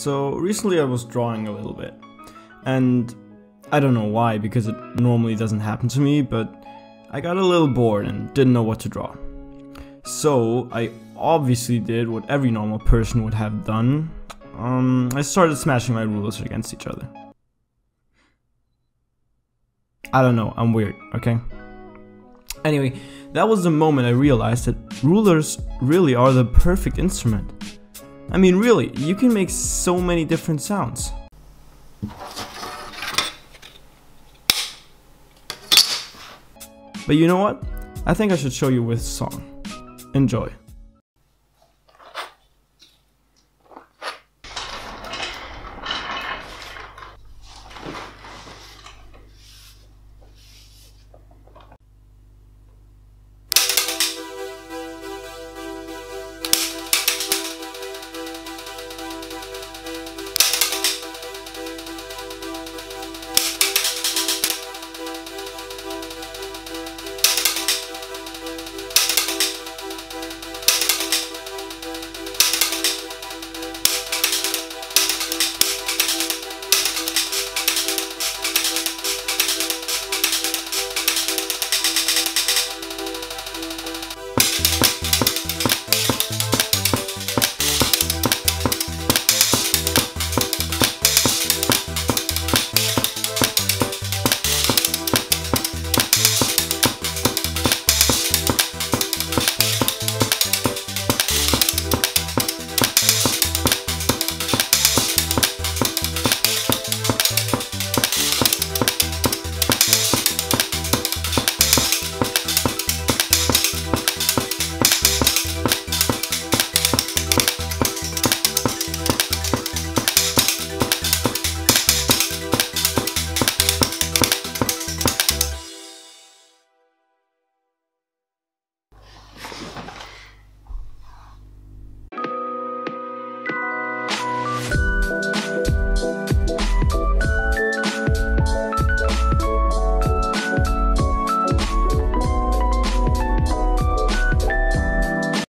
So recently I was drawing a little bit, and I don't know why, because it normally doesn't happen to me, but I got a little bored and didn't know what to draw. So I obviously did what every normal person would have done. I started smashing my rulers against each other. I don't know, I'm weird, okay? Anyway, that was the moment I realized that rulers really are the perfect instrument. I mean, really, you can make so many different sounds. But you know what? I think I should show you with song. Enjoy.